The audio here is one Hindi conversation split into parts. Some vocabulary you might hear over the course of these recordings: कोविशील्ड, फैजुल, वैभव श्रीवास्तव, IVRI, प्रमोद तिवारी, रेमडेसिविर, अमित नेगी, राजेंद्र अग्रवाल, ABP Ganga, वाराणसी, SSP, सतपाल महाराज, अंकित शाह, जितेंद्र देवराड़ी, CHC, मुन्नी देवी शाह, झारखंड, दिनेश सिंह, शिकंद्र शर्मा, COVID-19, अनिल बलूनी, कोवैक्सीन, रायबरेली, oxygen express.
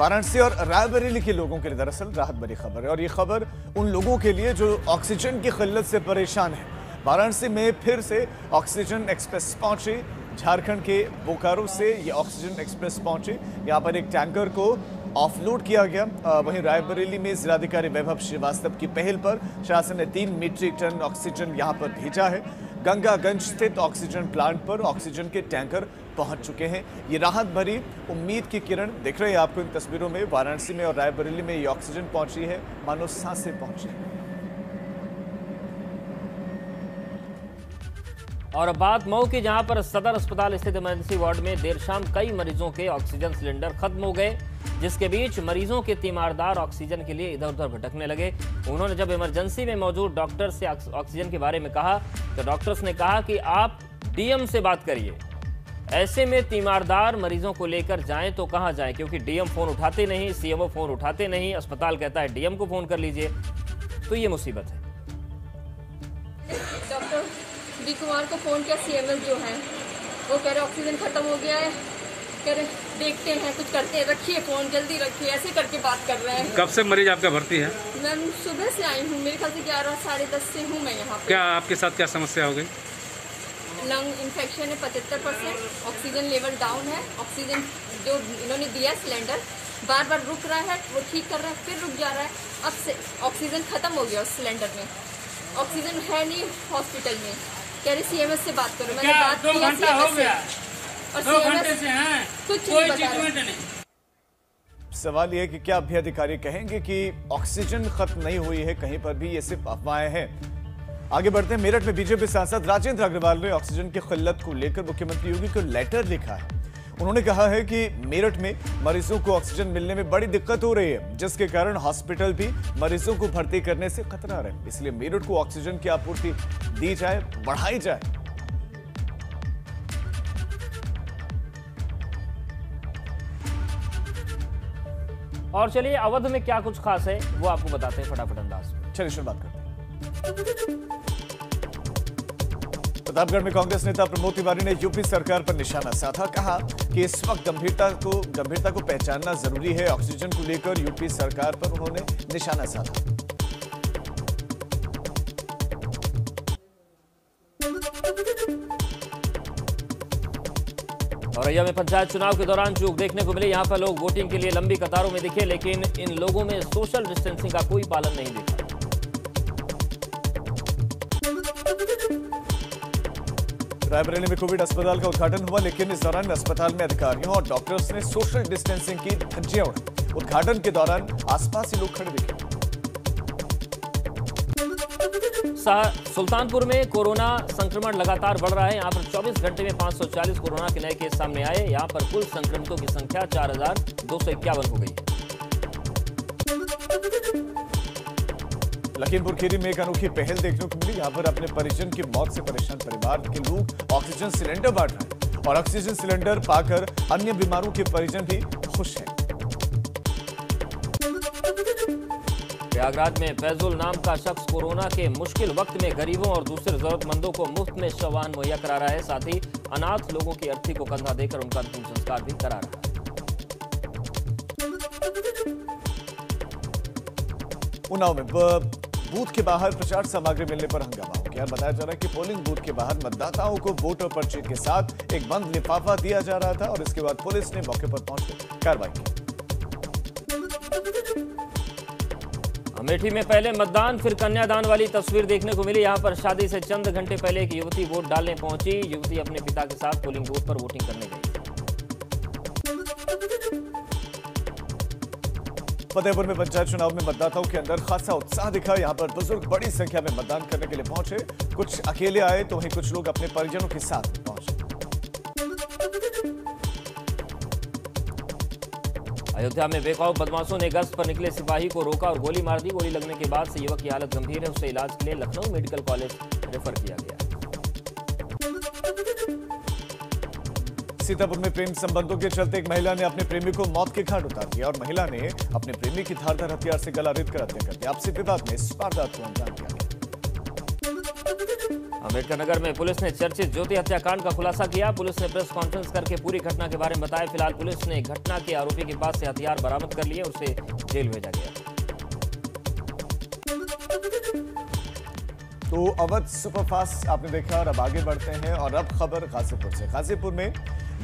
वाराणसी और रायबरेली के लोगों के लिए दरअसल राहत भरी खबर है और ये खबर उन लोगों के लिए जो ऑक्सीजन की किल्लत से परेशान है। वाराणसी में फिर से ऑक्सीजन एक्सप्रेस पहुंची। झारखंड के बोकारो से ये ऑक्सीजन एक्सप्रेस पहुंची, यहाँ पर एक टैंकर को ऑफलोड किया गया। वहीं रायबरेली में जिलाधिकारी वैभव श्रीवास्तव की पहल पर शासन ने 3 मीट्रिक टन ऑक्सीजन यहाँ पर भेजा है। गंगागंज स्थित ऑक्सीजन प्लांट पर ऑक्सीजन के टैंकर पहुंच चुके हैं। ये राहत भरी उम्मीद की किरण दिख रही है आपको इन तस्वीरों में। वाराणसी में और रायबरेली में ये ऑक्सीजन पहुंची है, मानो सांसें पहुंची है। और बात मऊ की, जहां पर सदर अस्पताल स्थित इमरजेंसी वार्ड में देर शाम कई मरीजों के ऑक्सीजन सिलेंडर खत्म हो गए, जिसके बीच मरीजों के तीमारदार ऑक्सीजन के लिए इधर उधर भटकने लगे। उन्होंने जब इमरजेंसी में मौजूद डॉक्टर से ऑक्सीजन के बारे में कहा तो डॉक्टर्स ने कहा कि आप डीएम से बात करिए, ऐसे में तीमारदार मरीजों को लेकर जाएं तो कहां जाएं, क्योंकि डीएम फोन उठाते नहीं, सीएमओ फोन उठाते नहीं, अस्पताल कहता है डीएम को फोन कर लीजिए, तो ये मुसीबत है। डॉक्टर डी कुमार को फोन किया, सीएमएस जो है वो कह रहे ऑक्सीजन खत्म हो गया है, कह रहे देखते हैं कुछ करते हैं, रखिए फोन जल्दी रखिए, ऐसे करके बात कर रहे हैं। कब से मरीज आपका भर्ती है? मैम सुबह से आई हूँ, मेरे ख्याल से 11 साढ़े 10 से हूँ मैं यहाँ पे। क्या आपके साथ क्या समस्या हो गई? लंग इन्फेक्शन है 75%, ऑक्सीजन लेवल डाउन है, ऑक्सीजन जो इन्होंने दिया सिलेंडर बार बार रुक रहा है, वो ठीक कर रहा है फिर रुक जा रहा है, अब से ऑक्सीजन खत्म हो गया उस सिलेंडर में, ऑक्सीजन है नहीं हॉस्पिटल में। कह रहे सीएमएस से बात करो, मैंने बात किया सीएमएस से। सवाल यह है कि क्या अभी अधिकारी कहेंगे कि ऑक्सीजन खत्म नहीं हुई है? कहीं पर भी ये सिर्फ अफवाहें हैं। आगे बढ़ते हैं। मेरठ में बीजेपी सांसद राजेंद्र अग्रवाल ने ऑक्सीजन की किल्लत को लेकर मुख्यमंत्री योगी को लेटर लिखा है। उन्होंने कहा है कि मेरठ में मरीजों को ऑक्सीजन मिलने में बड़ी दिक्कत हो रही है, जिसके कारण हॉस्पिटल भी मरीजों को भर्ती करने से खतरा है, इसलिए मेरठ को ऑक्सीजन की आपूर्ति दी जाए, बढ़ाई जाए। और चलिए अवध में क्या कुछ खास है वो आपको बताते हैं फटाफट अंदाज में। चलिए शुरुआत करते हैं। प्रतापगढ़ में कांग्रेस नेता प्रमोद तिवारी ने यूपी सरकार पर निशाना साधा, कहा कि इस वक्त गंभीरता को पहचानना जरूरी है। ऑक्सीजन को लेकर यूपी सरकार पर उन्होंने निशाना साधा। औरैया में पंचायत चुनाव के दौरान चूक देखने को मिली, यहां पर लोग वोटिंग के लिए लंबी कतारों में दिखे, लेकिन इन लोगों में सोशल डिस्टेंसिंग का कोई पालन नहीं दिखा। रायबरेली में कोविड अस्पताल का उद्घाटन हुआ, लेकिन इस दौरान अस्पताल में अधिकारियों और डॉक्टर्स ने सोशल डिस्टेंसिंग की धज्जियां उड़ाई। उद्घाटन के दौरान आसपास के लोग खड़े दिखे। सुल्तानपुर में कोरोना संक्रमण लगातार बढ़ रहा है, यहां पर 24 घंटे में 540 कोरोना के नए केस सामने आए, यहां पर कुल संक्रमितों की संख्या 4251 हो गई। लखीमपुर खीरी में एक अनोखी पहल देखने को मिली, यहां पर अपने परिजन की मौत से परेशान परिवार के लोग ऑक्सीजन सिलेंडर बांट रहे हैं और ऑक्सीजन सिलेंडर पाकर अन्य बीमारों के परिजन भी खुश हैं। प्रयागराज में फैजुल नाम का शख्स कोरोना के मुश्किल वक्त में गरीबों और दूसरे जरूरतमंदों को मुफ्त में शववाहन मुहैया करा रहा है, साथ ही अनाथ लोगों की अर्थी को कंधा देकर उनका अंतिम संस्कार भी करा रहा है। उन्नाव में बूथ के बाहर प्रचार सामग्री मिलने पर हंगामा हो गया। बताया जा रहा है कि पोलिंग बूथ के बाहर मतदाताओं को वोटर पर्ची के साथ एक बंद लिफाफा दिया जा रहा था और इसके बाद पुलिस ने मौके पर पहुंचकर कार्रवाई की। अमेठी में पहले मतदान फिर कन्यादान वाली तस्वीर देखने को मिली, यहां पर शादी से चंद घंटे पहले एक युवती वोट डालने पहुंची, युवती अपने पिता के साथ पोलिंग बूथ पर वोटिंग करने गई। फतेहपुर में पंचायत चुनाव में मतदाताओं के अंदर खासा उत्साह दिखा, यहां पर बुजुर्ग बड़ी संख्या में मतदान करने के लिए पहुंचे, कुछ अकेले आए तो वहीं कुछ लोग अपने परिजनों के साथ पहुंचे। अयोध्या में बेखौफ बदमाशों ने गश्त पर निकले सिपाही को रोका और गोली मार दी। गोली लगने के बाद से युवक की हालत गंभीर है, उसे इलाज के लिए लखनऊ मेडिकल कॉलेज रेफर किया गया। सीतापुर में प्रेम संबंधों के चलते एक महिला ने अपने प्रेमी को मौत के घाट उतार दिया और महिला ने अपने प्रेमी की धारदार हथियार से गला रेत कर हत्या कर दी। आपसी विवाद में इस वारदात को अंजाम दिया। अम्बेडकर नगर में पुलिस ने चर्चित ज्योति हत्याकांड का खुलासा किया। पुलिस ने प्रेस कॉन्फ्रेंस करके पूरी घटना के बारे में बताया। फिलहाल पुलिस ने घटना के आरोपी के पास से हथियार बरामद कर लिए, उसे जेल भेजा गया। तो अवध सुपरफास्ट आपने देखा और अब आगे बढ़ते हैं और अब खबर गाजीपुर से। गाजीपुर में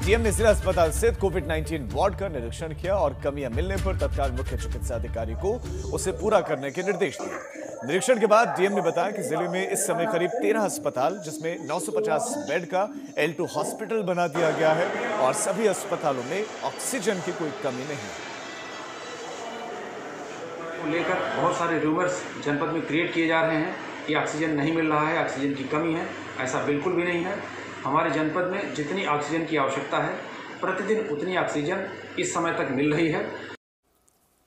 डीएम ने जिला अस्पताल स्थित कोविड-19 वार्ड का निरीक्षण किया और कमियां मिलने पर तत्काल मुख्य चिकित्सा अधिकारी को उसे पूरा करने के निर्देश दिए। निरीक्षण के बाद डीएम ने बताया कि जिले में इस समय करीब 13 अस्पताल जिसमें 950 बेड का L2 हॉस्पिटल बना दिया गया है और सभी अस्पतालों में ऑक्सीजन की कोई कमी नहीं है। लेकर बहुत सारे रूमर्स जनपद में क्रिएट किए जा रहे हैं कि ऑक्सीजन नहीं मिल रहा है, ऑक्सीजन की कमी है, ऐसा बिल्कुल भी नहीं है। हमारे जनपद में जितनी ऑक्सीजन की आवश्यकता है प्रतिदिन उतनी ऑक्सीजन इस समय तक मिल रही है।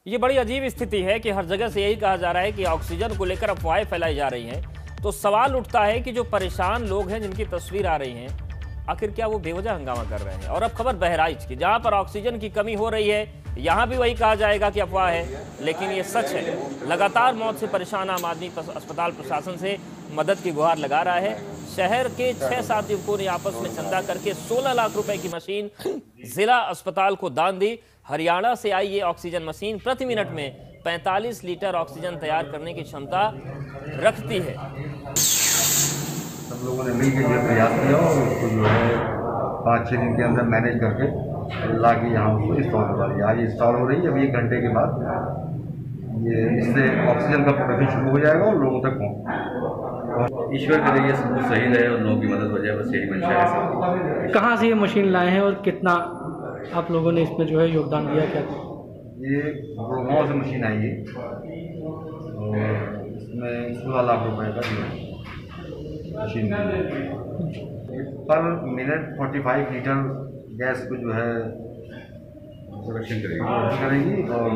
ये बड़ी अजीब स्थिति है कि हर जगह से यही कहा जा रहा है कि ऑक्सीजन को लेकर अफवाहें फैलाई जा रही हैं, तो सवाल उठता है कि जो परेशान लोग हैं जिनकी तस्वीर आ रही है, आखिर क्या वो बेवजह हंगामा कर रहे हैं। और अब खबर बहराइच की, जहां पर ऑक्सीजन की कमी हो रही है, यहां भी वही कहा जाएगा कि अफवाह है, लेकिन ये सच है। लगातार मौत से परेशान आम आदमी अस्पताल प्रशासन से मदद की गुहार लगा रहा है। शहर के 6-7 युवकों ने आपस में चंदा करके 16 लाख रुपए की मशीन जिला अस्पताल को दान दी। हरियाणा से आई ये ऑक्सीजन मशीन प्रति मिनट में 45 लीटर ऑक्सीजन तैयार करने की क्षमता रखती है। सब लोगों ने मिलकर यह प्रयास किया और उसको जो है 5-6 दिन के अंदर मैनेज करके ला के यहाँ उसको इंस्टॉल करवा दिया। आज इंस्टॉल हो रही है, अभी 1 घंटे के बाद ये इससे ऑक्सीजन का प्रोडक्शन शुरू हो जाएगा और लोगों तक पहुँच। ईश्वर के लिए सब कुछ सही रहे और लोगों की मदद हो जाए, बस यही मंशा है। कहाँ से ये मशीन लाए हैं और कितना आप लोगों ने इसमें जो है योगदान दिया? क्या ये गुड़गांव से मशीन आई है और इसमें 16 लाख रुपये का दिया। पर मिनट 45 लीटर गैस को जो है प्रोडक्शन करेगी और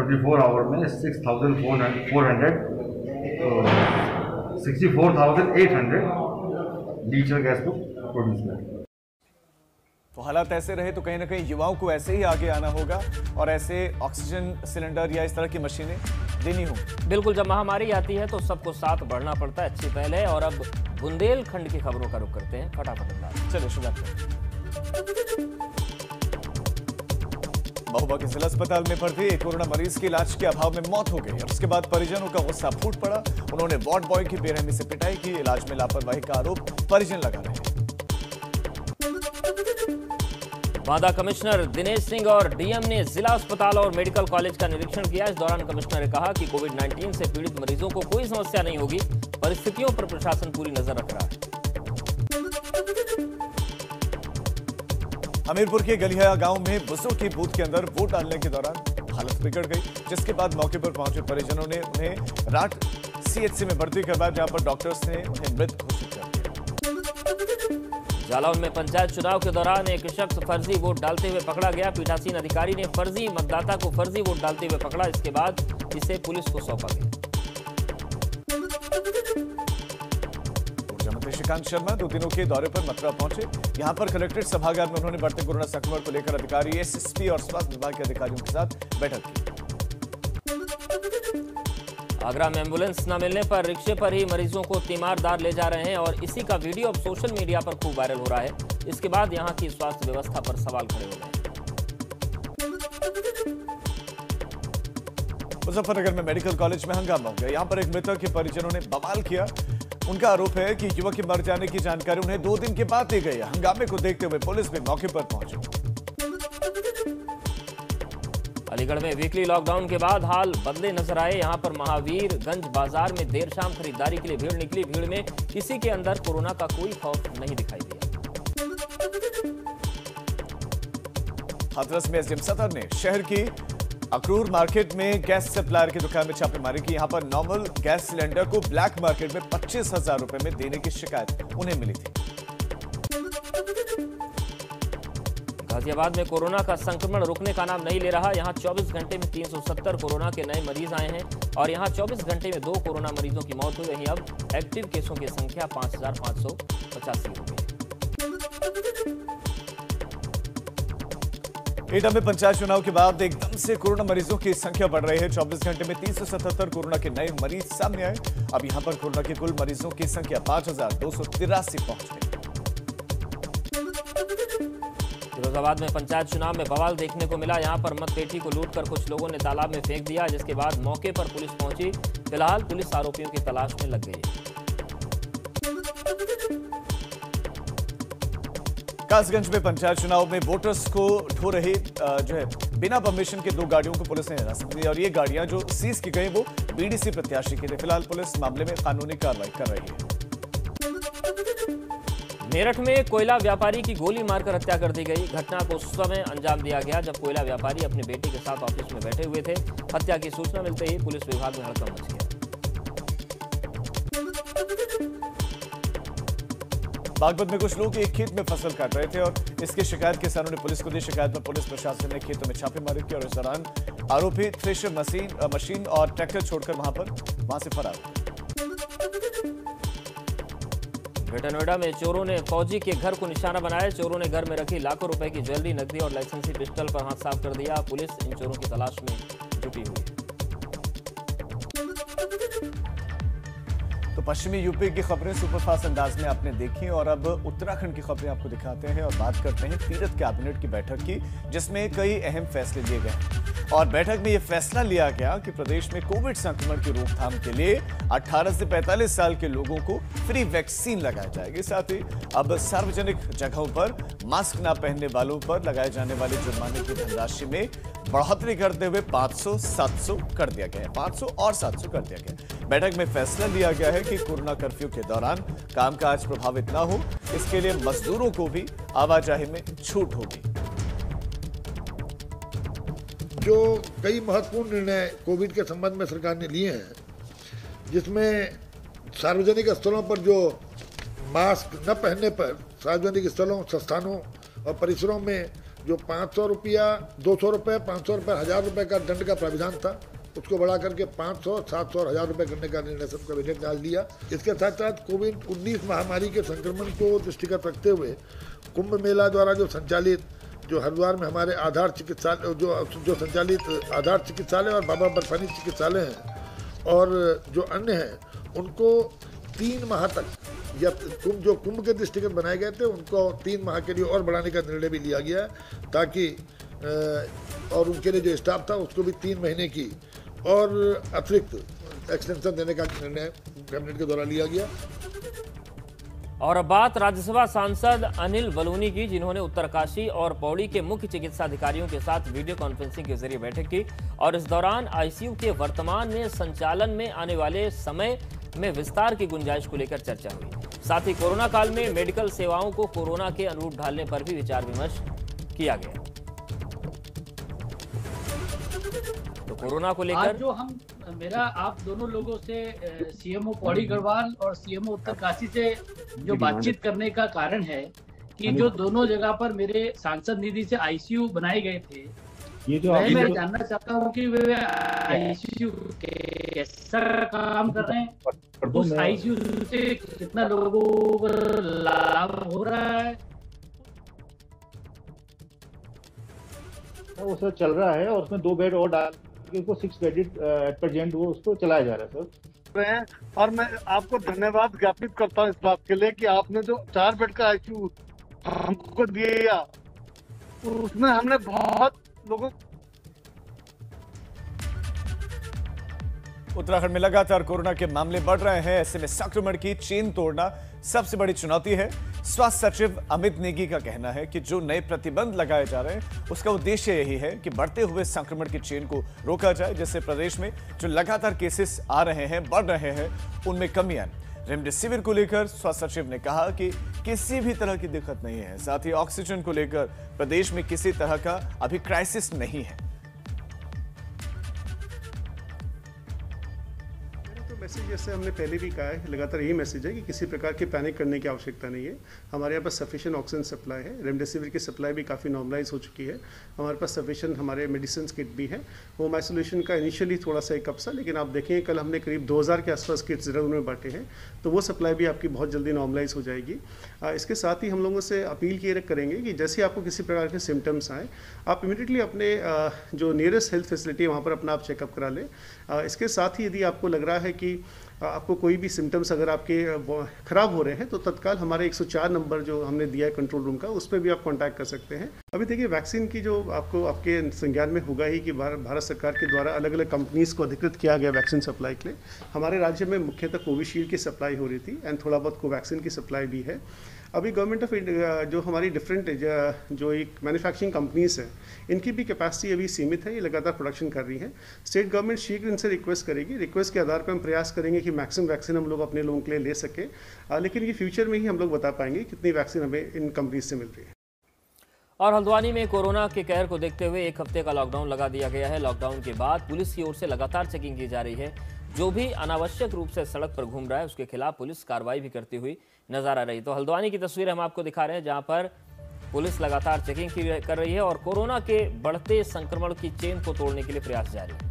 24 आवर में 64,800 लीटर गैस को प्रोड्यूस करेगी। तो हालात ऐसे रहे तो कहीं ना कहीं युवाओं को ऐसे ही आगे आना होगा और ऐसे ऑक्सीजन सिलेंडर या इस तरह की मशीनें देनी हो। बिल्कुल, जब महामारी आती है तो सबको साथ बढ़ना पड़ता है। अच्छी पहल है। और अब बुंदेलखंड की खबरों का रुख करते हैं फटाफट। चलिए शुरुआत करते। महोबा के जिला अस्पताल में भर्ती एक कोरोना मरीज के इलाज के अभाव में मौत हो गई और उसके बाद परिजनों का गुस्सा फूट पड़ा। उन्होंने वार्ड बॉय की बेरहमी से पिटाई की। इलाज में लापरवाही का आरोप परिजन लगा रहे हैं। बांदा कमिश्नर दिनेश सिंह और डीएम ने जिला अस्पताल और मेडिकल कॉलेज का निरीक्षण किया। इस दौरान कमिश्नर ने कहा कि कोविड-19 से पीड़ित मरीजों को कोई समस्या नहीं होगी, परिस्थितियों पर प्रशासन पूरी नजर रख रहा है। हमीरपुर के गलिया गांव में बुजुर्ग के बूथ के अंदर वोट डालने के दौरान हालत बिगड़ गई, जिसके बाद मौके पर पहुंचे परिजनों ने उन्हें रात CHC में भर्ती करवाया, जहां पर डॉक्टर्स ने उन्हें मृत घोषित किया। जालौन में पंचायत चुनाव के दौरान एक शख्स फर्जी वोट डालते हुए पकड़ा गया। पीठासीन अधिकारी ने फर्जी मतदाता को फर्जी वोट डालते हुए पकड़ा, इसके बाद इसे पुलिस को सौंपा गया। ऊर्जा मंत्री शिकंद्र शर्मा 2 दिनों के दौरे पर मथुरा पहुंचे। यहां पर कलेक्ट्रेट सभागार में उन्होंने बढ़ते कोरोना संक्रमण को लेकर अधिकारी, SSP और स्वास्थ्य विभाग के अधिकारियों के साथ बैठक की। आगरा में एम्बुलेंस न मिलने पर रिक्शे पर ही मरीजों को तीमारदार ले जा रहे हैं और इसी का वीडियो अब सोशल मीडिया पर खूब वायरल हो रहा है। इसके बाद यहां की स्वास्थ्य व्यवस्था पर सवाल खड़े हो गए। मुजफ्फरनगर में मेडिकल कॉलेज में हंगामा हो गया। यहां पर एक मृतक के परिजनों ने बवाल किया। उनका आरोप है कि युवक के मर जाने की जानकारी उन्हें 2 दिन के बाद दी गई। हंगामे को देखते हुए पुलिस भी मौके पर पहुंची। अलीगढ़ में वीकली लॉकडाउन के बाद हाल बदले नजर आए। यहां पर महावीरगंज बाजार में देर शाम खरीदारी के लिए भीड़ निकली। भीड़ में किसी के अंदर कोरोना का कोई खौफ नहीं दिखाई दिया। हाथरस में एसडीएम सदर ने शहर की अक्रूर मार्केट में गैस सप्लायर की दुकान में छापेमारी की। यहां पर नॉर्मल गैस सिलेंडर को ब्लैक मार्केट में 25,000 रुपए में देने की शिकायत उन्हें मिली थी। गाजियाबाद में कोरोना का संक्रमण रुकने का नाम नहीं ले रहा। यहां 24 घंटे में 370 कोरोना के नए मरीज आए हैं और यहां 24 घंटे में 2 कोरोना मरीजों की मौत हुई। वहीं अब एक्टिव केसों की संख्या 5,585 हो गई। एटा में पंचायत चुनाव के बाद एकदम से कोरोना मरीजों की संख्या बढ़ रही है। 24 घंटे में 377 कोरोना के नए मरीज सामने आए। अब यहां पर कोरोना के कुल मरीजों की संख्या 5283 पहुंच गई। फिरोजाबाद में पंचायत चुनाव में बवाल देखने को मिला। यहां पर मतपेटी को लूटकर कुछ लोगों ने तालाब में फेंक दिया, जिसके बाद मौके पर पुलिस पहुंची। फिलहाल पुलिस आरोपियों की तलाश में लग गई। कासगंज में पंचायत चुनाव में वोटर्स को ढो रहे बिना परमिशन के दो गाड़ियों को पुलिस ने हिरासत में, और ये गाड़ियां जो सीज की गई वो बीडीसी प्रत्याशी के थे। फिलहाल पुलिस मामले में कानूनी कार्रवाई कर रही है। मेरठ में कोयला व्यापारी की गोली मारकर हत्या कर दी गई। घटना को उस समय अंजाम दिया गया जब कोयला व्यापारी अपने बेटे के साथ ऑफिस में बैठे हुए थे। हत्या की सूचना मिलते ही पुलिस विभाग में हड़कंप मच गया। बागपत में कुछ लोग एक खेत में फसल काट रहे थे और इसकी शिकायत किसानों ने पुलिस को दी। शिकायत पर पुलिस प्रशासन ने खेतों में छापेमारी की और इस दौरान आरोपी थ्रेशर मशीन और ट्रैक्टर छोड़कर वहां से फरार। ग्रेटर नोएडा में चोरों ने फौजी के घर को निशाना बनाया। चोरों ने घर में रखी लाखों रुपए की ज्वेलरी, नकदी और लाइसेंसी पिस्टल पर हाथ साफ कर दिया। पुलिस इन चोरों की तलाश में जुटी हुई है। तो पश्चिमी यूपी की खबरें सुपरफास्ट अंदाज में आपने देखी, और अब उत्तराखंड की खबरें आपको दिखाते हैं और बात करते हैं तीरथ कैबिनेट की बैठक की, जिसमें कई अहम फैसले लिए गए। और बैठक में यह फैसला लिया गया कि प्रदेश में कोविड संक्रमण की रोकथाम के लिए 18 से 45 साल के लोगों को फ्री वैक्सीन लगाई जाएगी। साथ ही अब सार्वजनिक जगहों पर मास्क न पहनने वालों पर लगाए जाने वाले जुर्माने की धनराशि में बढ़ोतरी करते हुए 500-700 कर दिया गया है। 500 और 700 कर दिया गया। बैठक में फैसला लिया गया है कि कोरोना कर्फ्यू के दौरान कामकाज प्रभावित ना हो, इसके लिए मजदूरों को भी आवाजाही में छूट होगी। जो कई महत्वपूर्ण निर्णय कोविड के संबंध में सरकार ने लिए हैं, जिसमें सार्वजनिक स्थलों पर जो मास्क न पहनने पर सार्वजनिक स्थलों, संस्थानों और परिसरों में जो 500 रुपया, 200 रुपये, 500 रुपये, 1000 रुपये का दंड का प्राविधान था, उसको बढ़ा करके 500, 700 और 1000 रुपये करने का निर्णय सब कैबिनेट डाल दिया। इसके साथ साथ कोविड-19 महामारी के संक्रमण को दृष्टिगत रखते हुए कुंभ मेला द्वारा जो संचालित हरिद्वार में हमारे आधार चिकित्सालय जो संचालित आधार चिकित्सालय और बाबा बर्फानी चिकित्सालय हैं और जो अन्य हैं, उनको 3 माह तक या जो कुंभ के दृष्टिगत बनाए गए थे उनको 3 माह के लिए और बढ़ाने का निर्णय भी लिया गया है, ताकि और उनके लिए जो स्टाफ था उसको भी 3 महीने की और अतिरिक्त एक्सटेंशन देने का निर्णय कैबिनेट के द्वारा लिया गया। और अब बात राज्यसभा सांसद अनिल बलूनी की, जिन्होंने उत्तरकाशी और पौड़ी के मुख्य चिकित्सा अधिकारियों के साथ वीडियो कॉन्फ्रेंसिंग के जरिए बैठक की, और इस दौरान आईसीयू के वर्तमान में संचालन में आने वाले समय में विस्तार की गुंजाइश को लेकर चर्चा हुई। साथ ही कोरोना काल में मेडिकल सेवाओं को कोरोना के अनुरूप ढालने पर भी विचार विमर्श किया गया। तो कोरोना को लेकर जो हम मेरा आप दोनों लोगों से सीएमओ पौड़ी गढ़वाल और सीएमओ उत्तरकाशी से जो बातचीत करने का कारण है कि जो दोनों जगह पर मेरे सांसद निधि से आईसीयू बनाए गए थे, ये जो मैं जानना चाहता हूँ कि वे आईसीयू कैसा काम कर रहे हैं, उस आईसीयू से कितना लोगों को लाभ हो रहा है। वो सर चल रहा है और उसमें 2 बेड और डाल को 6 क्रेडिट एट प्रेजेंट वो उसको चलाया जा रहा है सर। और मैं आपको धन्यवाद ज्ञापित करता हूँ इस बात के लिए कि आपने जो 4 बेड का आईसीयू हमको दिया, उसमें हमने बहुत लोगों। उत्तराखंड में लगातार कोरोना के मामले बढ़ रहे हैं, ऐसे में संक्रमण की चेन तोड़ना सबसे बड़ी चुनौती है। स्वास्थ्य सचिव अमित नेगी का कहना है कि जो नए प्रतिबंध लगाए जा रहे हैं उसका उद्देश्य यही है कि बढ़ते हुए संक्रमण की चेन को रोका जाए, जिससे प्रदेश में जो लगातार केसेस आ रहे हैं, बढ़ रहे हैं, उनमें कमी आए। रेमडेसिविर को लेकर स्वास्थ्य सचिव ने कहा कि किसी भी तरह की दिक्कत नहीं है। साथ ही ऑक्सीजन को लेकर प्रदेश में किसी तरह का अभी क्राइसिस नहीं है। मैसेज जैसे हमने पहले भी कहा है, लगातार यही मैसेज है कि किसी प्रकार की पैनिक करने की आवश्यकता नहीं है। हमारे यहाँ पर सफिशिएंट ऑक्सीजन सप्लाई है, रेमडेसिविर की सप्लाई भी काफ़ी नॉर्मलाइज हो चुकी है, हमारे पास सफिशिएंट हमारे मेडिसिन किट भी है। होम आइसोलेशन का इनिशियली थोड़ा सा एक कप सा, लेकिन आप देखें कल हमने करीब 2000 के आसपास किट्स जरूर में बांटे हैं, तो वो सप्लाई भी आपकी बहुत जल्दी नॉर्मलाइज हो जाएगी। इसके साथ ही हम लोगों से अपील किए करेंगे कि जैसे आपको किसी प्रकार के सिम्टम्स आए, आप इमीडिएटली अपने जो नियरेस्ट हेल्थ फैसिलिटी है वहाँ पर अपना आप चेकअप करा लें। इसके साथ ही यदि आपको लग रहा है कि आपको कोई भी सिम्टम्स अगर आपके ख़राब हो रहे हैं, तो तत्काल हमारे 104 नंबर जो हमने दिया है कंट्रोल रूम का, उस पर भी आप कांटेक्ट कर सकते हैं। अभी देखिए, वैक्सीन की जो आपको आपके संज्ञान में होगा ही कि भारत सरकार के द्वारा अलग अलग कंपनीज़ को अधिकृत किया गया वैक्सीन सप्लाई के लिए। हमारे राज्य में मुख्यतः कोविशील्ड की सप्लाई हो रही थी एंड थोड़ा बहुत कोवैक्सीन की सप्लाई भी है। अभी गवर्नमेंट ऑफ इंडिया जो हमारी डिफरेंट जो एक मैन्युफैक्चरिंग कंपनीज हैं, इनकी भी कैपेसिटी अभी सीमित है, ये लगातार प्रोडक्शन कर रही है। स्टेट गवर्नमेंट शीघ्र इनसे रिक्वेस्ट करेगी, रिक्वेस्ट के आधार पर हम प्रयास करेंगे कि मैक्सिमम वैक्सीन हम लोग अपने लोगों के लिए ले सकें, लेकिन ये फ्यूचर में ही हम लोग बता पाएंगे कितनी वैक्सीन हमें इन कंपनीज से मिल रही है। और हल्द्वानी में कोरोना के कहर को देखते हुए एक हफ्ते का लॉकडाउन लगा दिया गया है। लॉकडाउन के बाद पुलिस की ओर से लगातार चेकिंग की जा रही है। जो भी अनावश्यक रूप से सड़क पर घूम रहा है उसके खिलाफ पुलिस कार्रवाई भी करती हुई नजर आ रही है। तो हल्द्वानी की तस्वीर हम आपको दिखा रहे हैं, जहां पर पुलिस लगातार चेकिंग कर रही है और कोरोना के बढ़ते संक्रमण की चेन को तोड़ने के लिए प्रयास जारी है।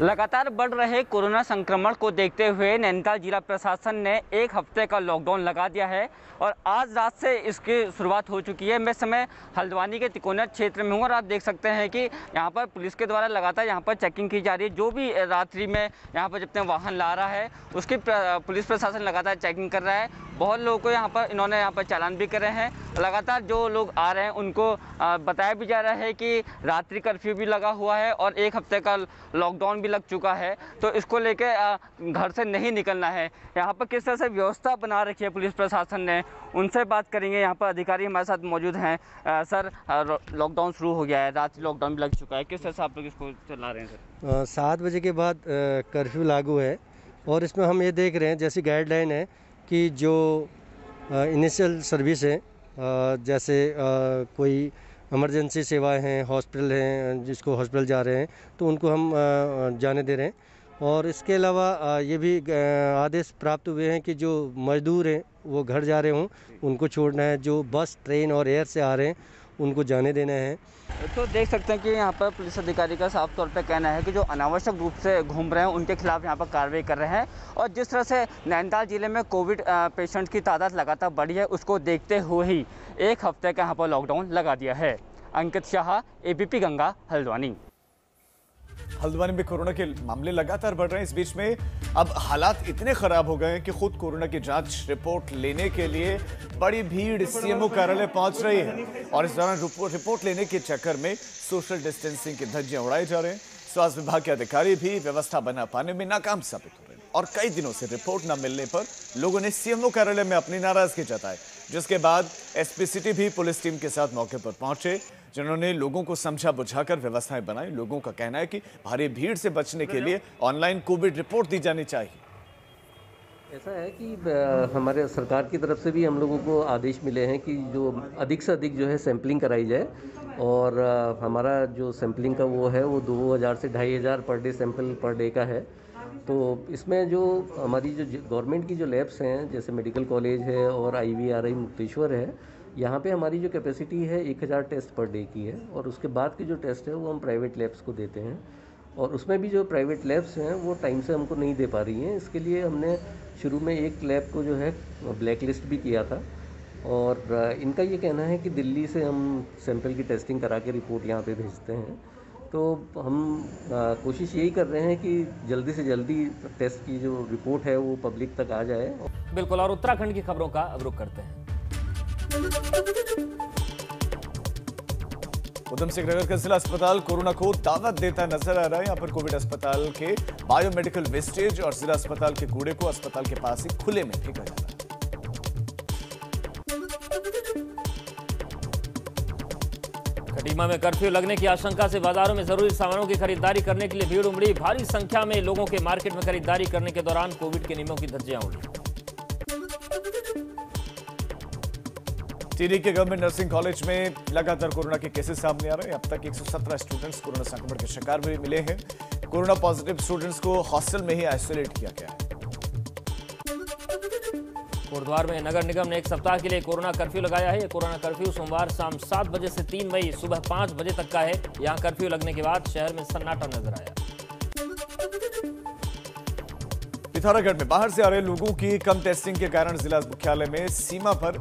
लगातार बढ़ रहे कोरोना संक्रमण को देखते हुए नैनीताल जिला प्रशासन ने एक हफ्ते का लॉकडाउन लगा दिया है और आज रात से इसकी शुरुआत हो चुकी है। मैं इस समय हल्द्वानी के तिकोना क्षेत्र में हूँ और आप देख सकते हैं कि यहाँ पर पुलिस के द्वारा लगातार यहाँ पर चेकिंग की जा रही है। जो भी रात्रि में यहाँ पर जब तक वाहन ला रहा है उसकी पुलिस प्रशासन लगातार चेकिंग कर रहा है। बहुत लोगों को यहाँ पर इन्होंने यहाँ पर चालान भी कर रहे हैं। लगातार जो लोग आ रहे हैं उनको बताया भी जा रहा है कि रात्रि कर्फ्यू भी लगा हुआ है और एक हफ्ते का लॉकडाउन भी लग चुका है, तो इसको लेके घर से नहीं निकलना है। यहाँ पर किस तरह से व्यवस्था बना रखी है पुलिस प्रशासन ने, उनसे बात करेंगे। यहाँ पर अधिकारी हमारे साथ मौजूद हैं। सर, लॉकडाउन शुरू हो गया है, रात लॉकडाउन भी लग चुका है, किस तरह से आप लोग इसको चला रहे हैं? सर, 7 बजे के बाद कर्फ्यू लागू है और इसमें हम ये देख रहे हैं, जैसी गाइडलाइन है कि जो इनिशियल सर्विस है, जैसे कोई इमरजेंसी सेवाएं हैं, हॉस्पिटल हैं, जिसको हॉस्पिटल जा रहे हैं तो उनको हम जाने दे रहे हैं। और इसके अलावा ये भी आदेश प्राप्त हुए हैं कि जो मजदूर हैं वो घर जा रहे हों उनको छोड़ना है, जो बस ट्रेन और एयर से आ रहे हैं उनको जाने देना है। तो देख सकते हैं कि यहाँ पर पुलिस अधिकारी का साफ तौर पे कहना है कि जो अनावश्यक रूप से घूम रहे हैं उनके खिलाफ यहाँ पर कार्रवाई कर रहे हैं। और जिस तरह से नैनीताल जिले में कोविड पेशेंट की तादाद लगातार बढ़ी है, उसको देखते हुए ही एक हफ्ते का यहाँ पर लॉकडाउन लगा दिया है। अंकित शाह, एबीपी गंगा, हल्द्वानी। हल्द्वानी में कोरोना के मामले लगातार बढ़ रहे हैं। इस बीच में अब हालात इतने खराब हो गए हैं कि खुद कोरोना की जांच रिपोर्ट लेने के लिए बड़ी भीड़ सीएमओ कार्यालय पहुंच रही है और इस दौरान रिपोर्ट लेने के चक्कर में सोशल डिस्टेंसिंग की धज्जियां उड़ाए जा रहे हैं। स्वास्थ्य विभाग के अधिकारी भी व्यवस्था बना पाने में नाकाम साबित हो रहे हैं और कई दिनों से रिपोर्ट न मिलने पर लोगों ने सीएमओ कार्यालय में अपनी नाराजगी जताई, जिसके बाद एसपी सिटी भी पुलिस टीम के साथ मौके पर पहुंचे, जिन्होंने लोगों को समझा बुझाकर व्यवस्थाएं बनाई। लोगों का कहना है कि भारी भीड़ से बचने के लिए ऑनलाइन कोविड रिपोर्ट दी जानी चाहिए। ऐसा है कि हमारे सरकार की तरफ से भी हम लोगों को आदेश मिले हैं कि जो अधिक से अधिक जो है सैंपलिंग कराई जाए और हमारा जो सैंपलिंग का वो है वो 2000 से 2500 per day sample per day का है। तो इसमें जो हमारी जो गवर्नमेंट की जो लैब्स हैं, जैसे मेडिकल कॉलेज है और IVRI मुक्तेश्वर है, यहाँ पे हमारी जो कैपेसिटी है 1000 टेस्ट पर डे की है और उसके बाद के जो टेस्ट है वो हम प्राइवेट लैब्स को देते हैं और उसमें भी जो प्राइवेट लैब्स हैं वो टाइम से हमको नहीं दे पा रही हैं। इसके लिए हमने शुरू में एक लैब को जो है ब्लैक लिस्ट भी किया था और इनका ये कहना है कि दिल्ली से हम सैंपल की टेस्टिंग करा के रिपोर्ट यहाँ पर भेजते हैं। तो हम कोशिश यही कर रहे हैं कि जल्दी से जल्दी टेस्ट की जो रिपोर्ट है वो पब्लिक तक आ जाए। बिल्कुल, और उत्तराखंड की खबरों का अब रुख करते हैं। उधम सिंह नगर का जिला अस्पताल कोरोना को दावत देता नजर आ रहा है। यहाँ पर कोविड अस्पताल के बायोमेडिकल वेस्टेज और जिला अस्पताल के कूड़े को अस्पताल के पास ही खुले में फेंका जाता है। खटीमा में कर्फ्यू लगने की आशंका से बाजारों में जरूरी सामानों की खरीदारी करने के लिए भीड़ उमड़ी। भारी संख्या में लोगों के मार्केट में खरीदारी करने के दौरान कोविड के नियमों की धज्जियां उड़ी। टिहरी के गवर्नमेंट नर्सिंग कॉलेज में लगातार कोरोना के केसेस सामने आ रहे हैं। अब तक 117 स्टूडेंट्स कोरोना संक्रमण के शिकार में मिले हैं। कोरोना पॉजिटिव स्टूडेंट्स को हॉस्टल में ही आइसोलेट किया गया। कोटद्वार में नगर निगम ने एक सप्ताह के लिए कोरोना कर्फ्यू लगाया है। कोरोना कर्फ्यू सोमवार शाम 7 बजे से 3 मई सुबह 5 बजे तक का है। यहाँ कर्फ्यू लगने के बाद शहर में सन्नाटा नजर आया। पिथौरागढ़ में बाहर से आ रहे लोगों की कम टेस्टिंग के कारण जिला मुख्यालय में सीमा पर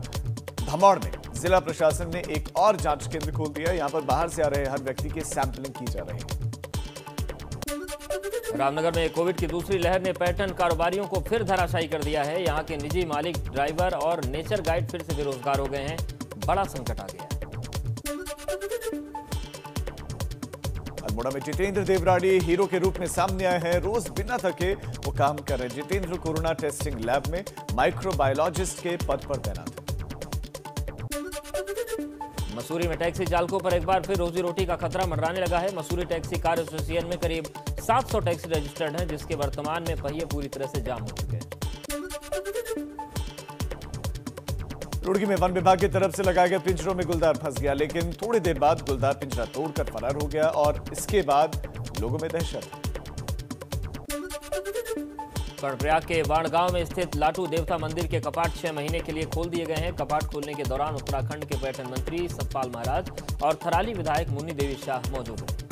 धमौड़ में जिला प्रशासन ने एक और जांच केंद्र खोल दिया। यहां पर बाहर से आ रहे हर व्यक्ति की सैंपलिंग की जा रही है। रामनगर में कोविड की दूसरी लहर ने पर्यटन कारोबारियों को फिर धराशायी कर दिया है। यहां के निजी मालिक, ड्राइवर और नेचर गाइड फिर से बेरोजगार हो गए हैं। बड़ा संकट आ गया। अल्मोड़ा में जितेंद्र देवराड़ी हीरो के रूप में सामने आए हैं। रोज बिना थके वो काम कर रहे। जितेंद्र कोरोना टेस्टिंग लैब में माइक्रोबायोलॉजिस्ट के पद पर तैनात। मसूरी में टैक्सी चालकों पर एक बार फिर रोजी रोटी का खतरा मंडराने लगा है। मसूरी टैक्सी कार एसोसिएशन में करीब 700 टैक्सी रजिस्टर्ड हैं, जिसके वर्तमान में पहिए पूरी तरह से जाम हो चुके हैं। रुड़की में वन विभाग की तरफ से लगाए गए पिंजरों में गुलदार फंस गया, लेकिन थोड़ी देर बाद गुलदार पिंजरा तोड़कर फरार हो गया और इसके बाद लोगों में दहशत। कर्णप्रयाग के बाणगांव में स्थित लाटू देवता मंदिर के कपाट 6 महीने के लिए खोल दिए गए हैं। कपाट खोलने के दौरान उत्तराखंड के पर्यटन मंत्री सतपाल महाराज और थराली विधायक मुन्नी देवी शाह मौजूद रहे।